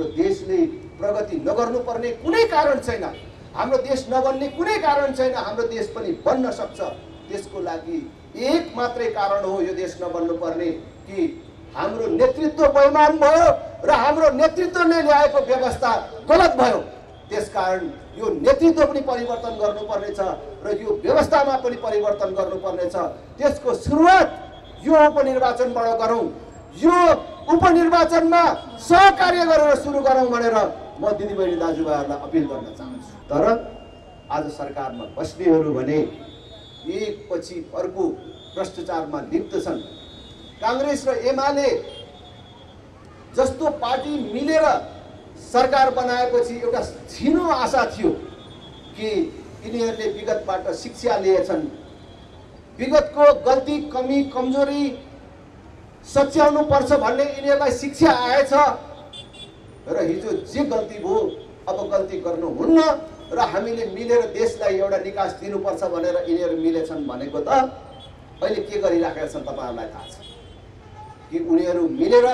हाम्रो देशले प्रगति नगर्नुपर्ने कुनै कारण छैन, हाम्रो देश नबन्ने कुनै कारण छैन। हाम्रो देश पनि बन्न सक्छ, त्यसको लागि एक मात्रै कारण हो यो देश नबन्नुपर्ने कि हाम्रो नेतृत्व बेइमान भयो र हाम्रो नेतृत्वले ल्याएको व्यवस्था गलत भयो। त्यसकारण यो नेतृत्व पनि परिवर्तन गर्नुपर्ने छ र यो व्यवस्थामा पनि परिवर्तन गर्नुपर्ने छ। त्यसको सुरुवात यो उपनिर्वाचनबाट गरौँ, यो उपनिर्वाचनमा सहकार्य गरेर सुरु गरौँ भनेर म दिदीबहिनी दाजुभाइहरूलाई अपिल गर्न चाहन्छु। तर आज सरकारमा बस्नेहरू भने एकपछि अर्को भ्रष्टाचारमा लिप्त छन्। कांग्रेस र एमाले जस्तो पार्टी मिलेर सरकार बनाएपछि एउटा छिनो आशा थियो कि यिनीहरूले विगतबाट शिक्षा लिएछन्, विगतको गल्ती कमी कमजोरी सच्याउनु पर्छ भन्ने यिनीहरूलाई शिक्षा आएछ र हिजो जे गल्ती भयो अब गल्ती गर्नुहुन्न र हामीले मिलेर देशलाई एउटा निकास दिनुपर्छ भनेर यिनीहरू मिलेछन् भनेको त अहिले के गरिराखेका छन् तपाईहरुलाई थाहा छ कि उनीहरू मिलेर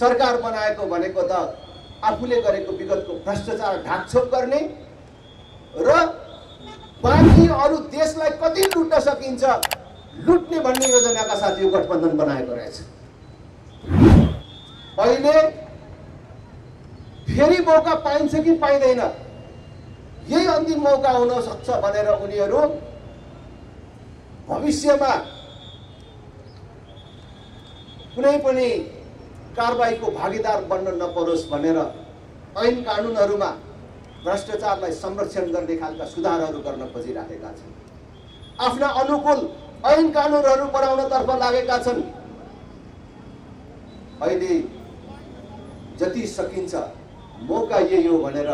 सरकार बनाएको भनेको त आफूले गरेको विगतको भ्रष्टाचार ढाकछोप गर्ने र बाँकी अरु देशलाई कति लुट्न सकिन्छ लुट्ने भन्ने योजनाका साथ यो गठबन्धन बनाएको रहेछ। अहिले फेरि मौका पाइन्छ कि पाइदैन, यही अन्तिम मौका हुन सक्छ भनेर उनीहरू भविष्यमा कुनै पनि कारबाहीको भागीदार बन्न नपरोस् भनेर ऐन कानुनहरुमा भ्रष्टाचारलाई संरक्षण गर्ने खालका सुधारहरु गर्न खोजिराखेका छन्, आफ्ना अनुकूल ऐन कानुनहरु बनाउनतर्फ लागेका छन्। अहिले जति सकिन्छ मौका यही हो भनेर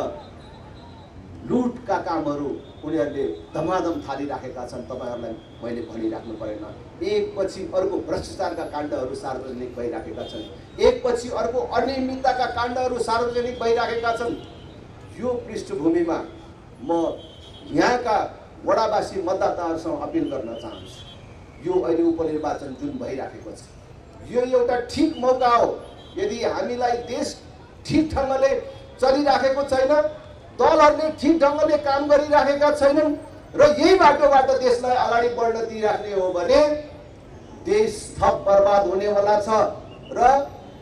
लुटका कामहरु उनीहरूले धमाधम थालिराखेका छन्। तपाईहरुलाई मैले भनिराख्नु परेन, एकपछि अर्को भ्रष्टाचारका काण्डहरु सार्वजनिक भइराखेका छन्, एकपछि अर्को अनियमितताका काण्डहरु सार्वजनिक भइराखेका छन्। यो पृष्ठभूमिमा म यहाँका वडावासी मतदाताहरुसँग अपिल गर्न चाहन्छु, यो अहिले उपनिर्वाचन जुन भइराखेको छ यो एउटा ठीक मौका हो। यदि हामीलाई देश ठीक ढंगले चलिराखेको छैन, दलहरुले ठीक ढंगले काम गरिराखेका छैनन् र यही बाटोबाट देशलाई अगाडि बढ्न दिइराख्ने हो भने देश थप बर्बाद हुनेवाला छ र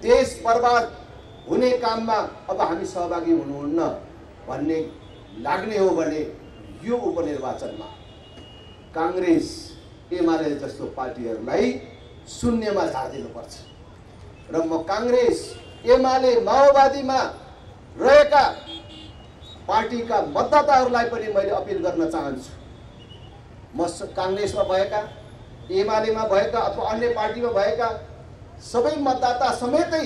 देश बर्बाद हुने काममा अब हामी सहभागी हुनुहुन्न भन्ने लाग्ने हो भने यो उपनिर्वाचनमा कांग्रेस एमाले जस्तो पार्टीहरूलाई शून्यमा झार्दिनुपर्छ र म कांग्रेस एमाले माओवादीमा रहेका पार्टीका मतदाताहरूलाई पनि मैले अपिल गर्न चाहन्छु। म कांग्रेसमा भएका, एमालेमा भएका अथवा अन्य पार्टीमा भएका सबै मतदाता समेतै,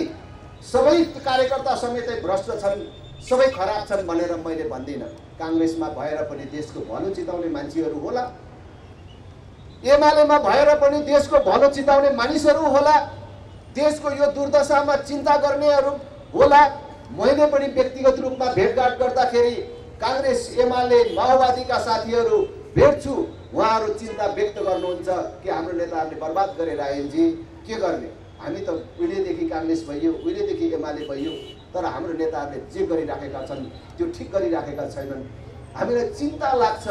सबै कार्यकर्ता समेतै भ्रष्ट छन्, सबै खराब छन् भनेर मैले भन्दिनँ। कांग्रेसमा भएर पनि देशको भलो चिताउने मान्छेहरू होला, एमालेमा भएर पनि देशको भलो चिताउने मानिसहरू होला, देशको यो दुर्दशामा चिन्ता गर्नेहरू होला। मैले पनि व्यक्तिगत रूपमा भेटघाट गर्दाखेरि कांग्रेस एमाले माओवादीका साथीहरू भेट्छु, उहाँहरू चिन्ता व्यक्त गर्नुहुन्छ कि हाम्रो नेताहरूले बर्बाद गरेर आइएनजी के गर्ने, हामी त उहिलेदेखि कांग्रेस भइयो, उहिलेदेखि एमाले भइयो, तर हाम्रो नेताहरूले जे गरिराखेका छन् त्यो ठिक गरिराखेका छैनन्, हामीलाई चिन्ता लाग्छ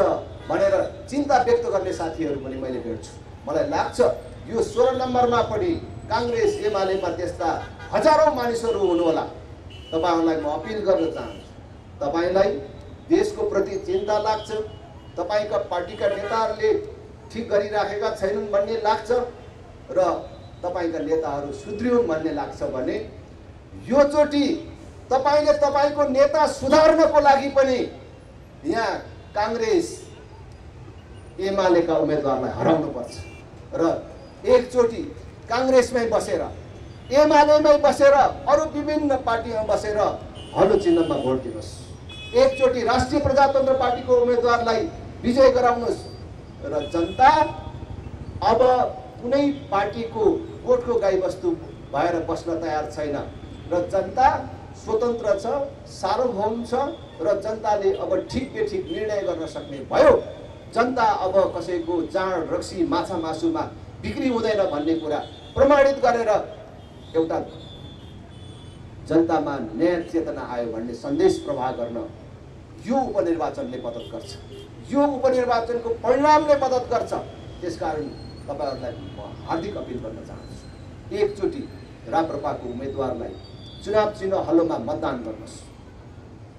भनेर चिन्ता व्यक्त गर्ने साथीहरू पनि मैले भेट्छु। मलाई लाग्छ यो 16 नम्बरमा पनि कांग्रेस एमालेमा त्यस्ता हजारौं मानिसहरू हुनुहोला। तपाईहरुलाई म अपिल गर्न चाहन्छु, तपाईलाई देशको प्रति चिन्ता लाग्छ, तपाईका पार्टीका नेताहरूले ठीक गरिराखेका छैनन् भन्ने लाग्छ र तपाईका नेताहरू सुध्रिउन् भन्ने लाग्छ भने यो चोटी तपाईले तपाईको नेता सुधार्नको लागि पनि यहाँ कांग्रेस एमालेका उम्मेदवारलाई हराउनुपर्छ र एकचोटी कांग्रेसमै बसेर एमालेमै बसेर अरू विभिन्न पार्टीमा बसेर हलो चिन्हमा भोट दिनुहोस्, एकचोटि राष्ट्रिय प्रजातन्त्र पार्टीको उम्मेदवारलाई विजय गराउनुहोस् र जनता अब कुनै पार्टीको भोटको गाईबस्तु भएर बस्न तयार छैन र जनता स्वतन्त्र छ, सार्वभौम छ र जनताले अब ठिक बेठिक निर्णय गर्न सक्ने भयो। जनता अब कसैको जाँड रक्सी माछा मासुमा बिक्री हुँदैन भन्ने कुरा प्रमाणित गरेर एउटा जनता में नया चेतना आयो भन्ने संदेश प्रवाह गर्न यो उपनिर्वाचनले मद्दत गर्छ। यो उपनिर्वाचनको परिणामले मद्दत गर्छ। त्यसकारण तपाईहरुलाई म हार्दिक अपील गर्न चाहन्छु, एकचोटी राप्रपाको उम्मेदवारलाई चुनाव चिन्ह हलोमा मतदान गर्नुस्।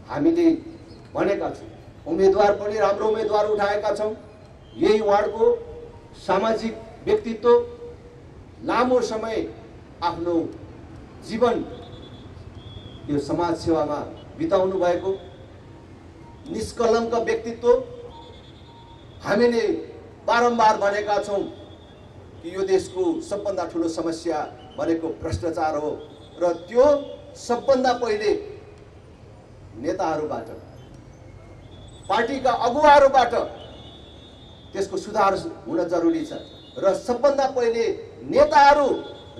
हामीले भनेका छौं उम्मेदवार पनि राम्रो उम्मेदवार उठाएका छौं। यही वार्डको सामाजिक व्यक्तित्व लामो समय आफ्नो जीवन यो समाज सेवामा बिताउनु भएको निष्कलंक व्यक्तित्व हामीले बारम्बार भनेका छौं कि यो देशको सबभन्दा ठूलो समस्या भनेको भ्रष्टाचार हो र त्यो सबभन्दा पहिले नेताहरूबाट पार्टीका अगुवाहरूबाट त्यसको सुधार हुन जरुरी छ र सबभन्दा पहिले नेताहरू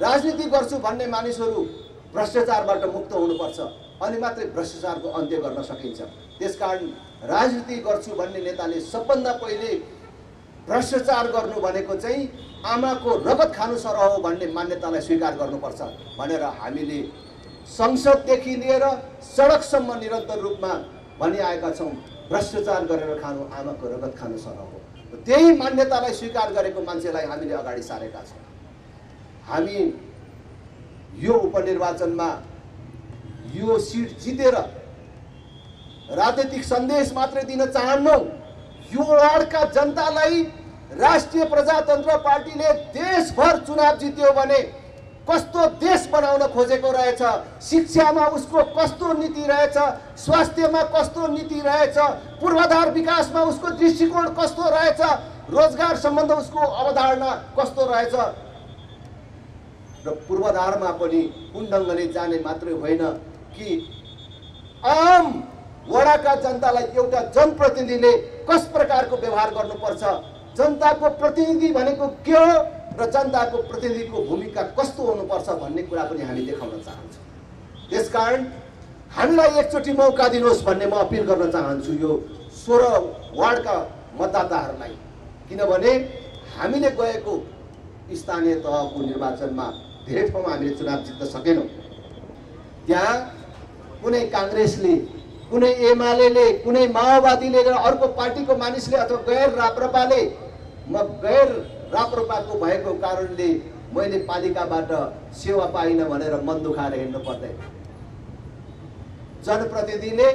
राजनीति गर्छु भन्ने मानिसहरू भ्रष्टाचारबाट मुक्त हुनुपर्छ अनि मात्रै भ्रष्टाचारको अन्त्य गर्न सकिन्छ। त्यसकारण राजनीति गर्छु भन्ने नेताले सबभन्दा पहिले भ्रष्टाचार गर्नु भनेको चाहिँ आमाको रगत खानु सर हो भन्ने मान्यतालाई स्वीकार गर्नुपर्छ भनेर हामीले संसददेखि लिएर सडकसम्म निरन्तर रूपमा भनिआएका छौं भ्रष्टाचार गरेर खानु आमाको रगत खानु सर हो। त्यही मान्यतालाई स्वीकार गरेको मान्छेलाई हामीले अगाडि सारेका छौं। हामी यो उपनिर्वाचनमा यो सीट जितेर राजनीतिक सन्देश मात्रै दिन चाहन्नौ। यो वार्डका जनतालाई राष्ट्रिय प्रजातन्त्र पार्टीले देशभर चुनाव जित्यो भने कस्तो देश बनाउन खोजेको रहेछ, शिक्षामा उसको कस्तो नीति रहेछ, स्वास्थ्यमा कस्तो नीति रहेछ, पूर्वाधार विकासमा उसको दृष्टिकोण कस्तो रहेछ, रोजगार सम्बन्ध उसको अवधारणा कस्तो रहेछ र पूर्वाधारमा पनि कुन ढङ्गले जाने मात्रै होइन कि आम वडाका जनतालाई एउटा जनप्रतिनिधिले कस प्रकारको व्यवहार गर्नुपर्छ, जनताको प्रतिनिधि भनेको के हो र जनताको प्रतिनिधिको भूमिका कस्तो हुनुपर्छ भन्ने कुरा पनि हामी देखाउन चाहन्छौँ। त्यसकारण हामीलाई एकचोटि मौका दिनुहोस् भन्ने म अपिल गर्न चाहन्छु यो 16 वार्डका मतदाताहरूलाई, किनभने हामीले गएको स्थानीय तहको निर्वाचनमा धेरै ठाउँमा हामीले चुनाव जित्न सकेनौं। त्यहाँ कुनै कांग्रेसले, कुनै एमालेले, कुनै माओवादीले र अर्को पार्टीको मानिसले अथवा गैर राप्रपाले, म गैर राप्रपाको भएको कारणले मैले पालिकाबाट सेवा पाइन भनेर मन दुखाएर हिँड्नु पर्दैन। जनप्रतिनिधिले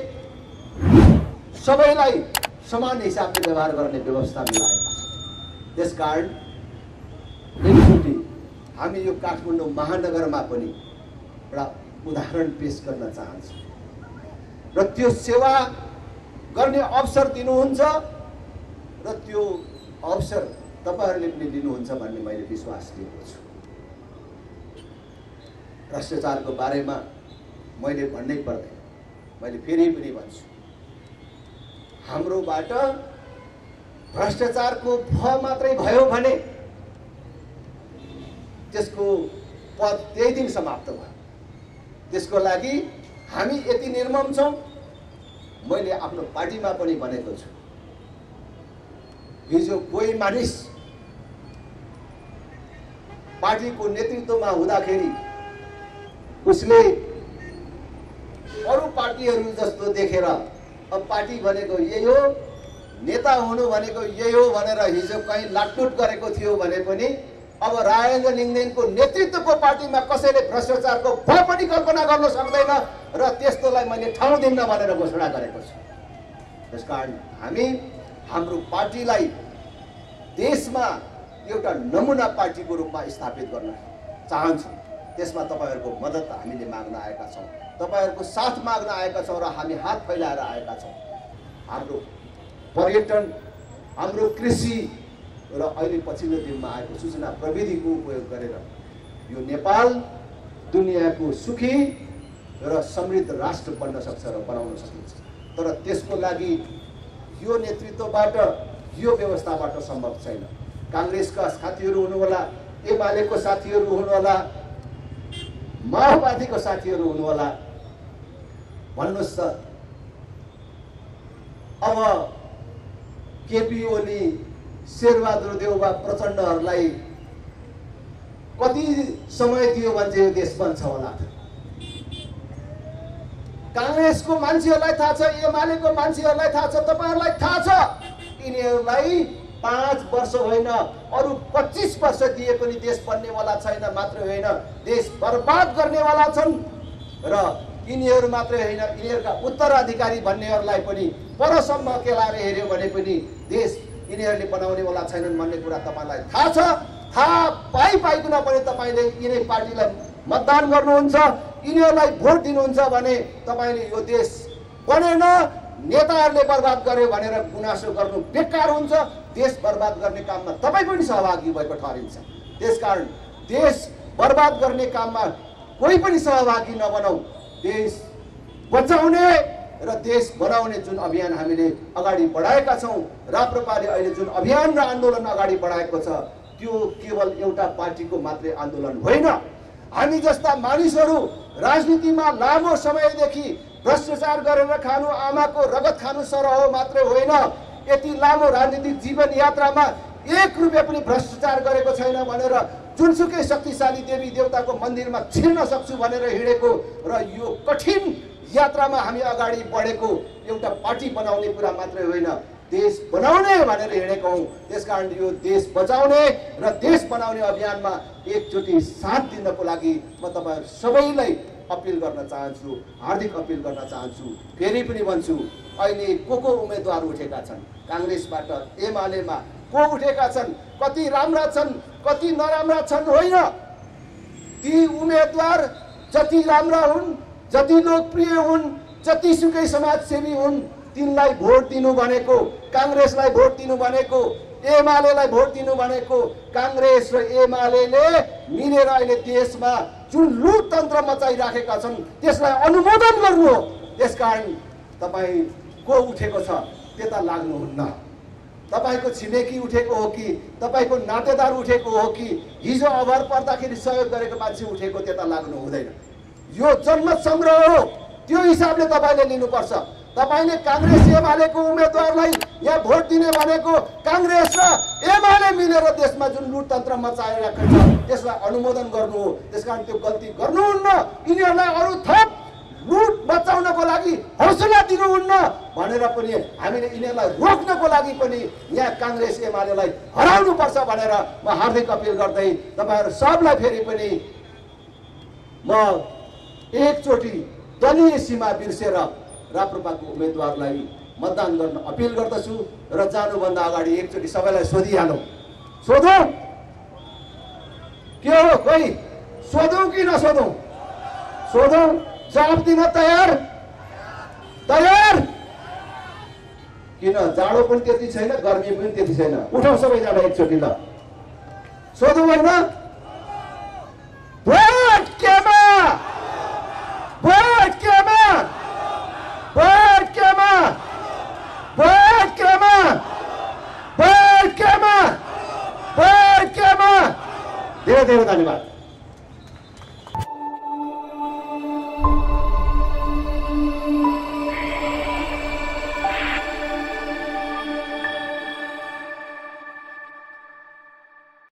सबैलाई समान हिसाबले व्यवहार गर्ने व्यवस्था मिलाएका छन्। त्यसकारण एकचोटि हामी यो काठमाडौँ महानगरमा पनि एउटा उदाहरण पेश गर्न चाहन्छौँ र त्यो सेवा गर्ने अवसर दिनुहुन्छ र त्यो अवसर तपाईहरूले पनि लिनुहुन्छ भन्ने मैले विश्वास लिएको छु। भ्रष्टाचारको बारेमा मैले भन्नै पर्दैन, मैले फेरि पनि भन्छु हाम्रोबाट भ्रष्टाचारको भय मात्रै भयो भने त्यसको पद त्यही दिन समाप्त भयो। त्यसको लागि हामी यति निर्मम छौं। मैले आफ्नो पार्टीमा पनि भनेको छु हिजो कोही मानिस पार्टीको नेतृत्वमा हुँदाखेरि उसले अरू पार्टीहरू जस्तो देखेर अब पार्टी भनेको यही हो, नेता हुनु भनेको यही हो भनेर हिजो कहीँ लाटलुट गरेको थियो भने पनि अब राजेन्द्र लिङ्गदेनको नेतृत्वको पार्टीमा कसैले भ्रष्टाचारको भय पनि कल्पना गर्न सक्दैन र त्यस्तोलाई मैले ठाउँ दिन्न भनेर घोषणा गरेको छु। त्यसकारण हामी हाम्रो पार्टीलाई देशमा एउटा नमुना पार्टीको रूपमा स्थापित गर्न चाहन्छौँ। त्यसमा तपाईहरूको मद्दत हामीले माग्न आएका छौँ, तपाईहरूको साथ माग्न आएका छौँ र हामी हात फैलाएर आएका छौँ। हाम्रो पर्यटन, हाम्रो कृषि र अहिले पछिल्लो दिनमा आएको सूचना प्रविधिको उपयोग गरेर यो नेपाल दुनियाँको सुखी र समृद्ध राष्ट्र बन्न सक्छ र बनाउन सकिन्छ। तर त्यसको लागि यो नेतृत्वबाट, यो व्यवस्थाबाट सम्भव छैन। कांग्रेसका साथीहरू हुनुहोला, एमालेको साथीहरू हुनुहोला, माओवादीको साथीहरू हुनुहोला, भन्नुहोस् त अब केपी ओली, शेरबहादुर देउवा प्रचण्डहरुलाई कति समय दियो भने यो देश बन्छ होला? कांग्रेस को मान्छेहरुलाई थाहा छ, एमाले को मान्छेहरुलाई थाहा छ, तपाईहरुलाई थाहा छ। तिनीहरुलाई 5 वर्ष होइन अरु 25 वर्ष दिए पनि देश बन्नेवाला छैन, मात्र होइन देश बर्बाद गर्नेवाला छन्। र यिनीहरु मात्र होइन, यिनीहरुका उत्तराधिकारी भन्नेहरुलाई पनि परसम्म केलाएर हेर्यो भने पनि देश यिनीहरुले बनाउनेवाला छैनन् भन्ने कुरा तपाईलाई थाहा छ। थाहा पाइकन पनि तपाईले यिनै पार्टीलाई मतदान गर्नुहुन्छ, यिनीहरूलाई भोट दिनुहुन्छ भने तपाईले यो देश बनेन, नेताहरूले बर्बाद गर्यो भनेर गुनासो गर्नु बेकार हुन्छ। देश बर्बाद गर्ने काममा तपाई पनि सहभागी भएको ठहरिन्छ। त्यसकारण देश बर्बाद गर्ने काममा कोही पनि सहभागी नबनौ। देश बचाउने र देश बनाउने जुन अभियान हामीले अगाडि बढाएका छौं, राप्रपाले अहिले जुन अभियान र आन्दोलन अगाडि बढाएको छ त्यो केवल एउटा पार्टीको मात्रै आन्दोलन होइन। हामी जस्ता मानिसहरू राजनीतिमा लामो समयदेखि भ्रष्टाचार गरेर खानु आमाको रगत खानु सरह मात्रै होइन, यति लामो राजनीतिक जीवन यात्रामा 1 रुपैयाँ पनि भ्रष्टाचार गरेको छैन भनेर जुनसुकै शक्तिशाली देवी देवताको मन्दिरमा छिर्न सक्छु भनेर हिँडेको र यो कठिन यात्रामा हामी अगाडि बढेको एउटा पार्टी बनाउने कुरा मात्रै होइन, देश बनाउने भनेर हिँडेको हौं। त्यसकारण यो देश बचाउने र देश बनाउने अभियानमा एकचोटि साथ दिनको लागि म तपाईहरु सबैलाई अपील गर्न चाहन्छु, हार्दिक अपील गर्न चाहन्छु। फेरि पनि भन्छु, अहिले को उम्मेदवार उठेका छन्, कांग्रेसबाट एमालेमा को उठेका छन्, कति राम्रा छन् कति नराम्रा छन् होइन, ती उम्मेदवार जति राम्रा हुन्, जति लोकप्रिय हुन्, जतिसुकै समाजसेवी हुन्, तिनलाई भोट दिनु भनेको, कांग्रेसलाई भोट दिनु भनेको, एमालेलाई भोट दिनु भनेको कांग्रेस र एमालेले मिलेर अहिले देशमा जुन लुटतन्त्र मचाइराखेका छन् त्यसलाई अनुमोदन गर्नु हो। त्यसकारण तपाई को उठेको छ त्यता लाग्नुहुन्न। तपाईको छिमेकी उठेको हो कि तपाईको नातेदार उठेको हो कि हिजो अभर पर्दाखेरि सहयोग गरेको मान्छे उठेको त्यता लाग्नु हुँदैन। यो जनमत संग्रह हो, त्यो हिसाबले तपाईले लिनुपर्छ। तपाईले कांग्रेस एमालेको उम्मेदवारलाई यहाँ भोट दिने भनेको कांग्रेस र एमाले मिलेर देशमा जुन लुटतन्त्र मचाइराखेको छ त्यसलाई अनुमोदन गर्नु हो। त्यसकारण त्यो गल्ती गर्नुहुन्न। यिनीहरूलाई अरु थप लुट बचाउनको लागि हौसला दिनुहुन्न भनेर पनि हामीले यिनीहरूलाई रोक्नको लागि पनि यहाँ कांग्रेस एमालेलाई हराउनु पर्छ भनेर म हार्दिक अपील गर्दै तपाईहरु सबलाई फेरि पनि म एकचोटि दलीय सीमा बिर्सेर राप्रपाको उम्मेदवारलाई मतदान गर्न अपील गर्दछु। र जानुभन्दा अगाडि एकचोटि सबैलाई सोधिहालौं, सोधौं के हो, कोही सोधौं कि नसोधौं? सोधौं, जवाफ दिन तयार तयार किन? जाडो पनि त्यति छैन, गर्मी पनि त्यति छैन। उठौं सबैजना एकचोटि, ल सोधौं होइन, भोट केमा, भोट केमा, भोट केमा, भोट केमा, भोट केमा, भोट केमा। धेरै धेरै धन्यवाद।